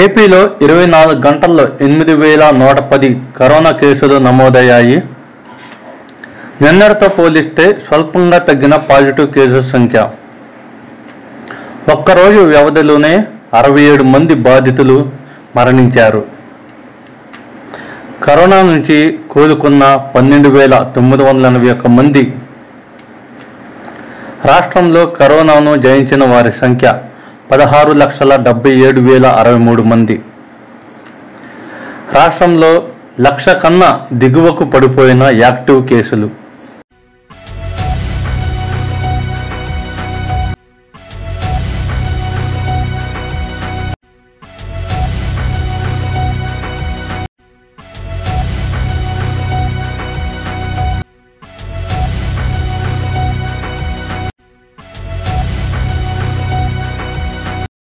ఏపీలో 24 గంటల్లో 8110 కరోనా కేసులు నమోదయ్యాయి. నిన్నటితో పోలిస్తే స్వల్పంగా తగ్గిన పాజిటివ్ కేసుల సంఖ్య. ఒక్క రోజు వ్యవధిలోనే 67 మంది బాధితులు మరణించారు. కరోనా నుంచి కోలుకున్న 12981 మంది. రాష్ట్రంలో కరోనాను జయించిన వారి సంఖ్య 16,77,063 మంది. రాష్ట్రంలో 1,00,000 కన్నా దిగువకు పడిపోయిన యాక్టివ్ కేసులు.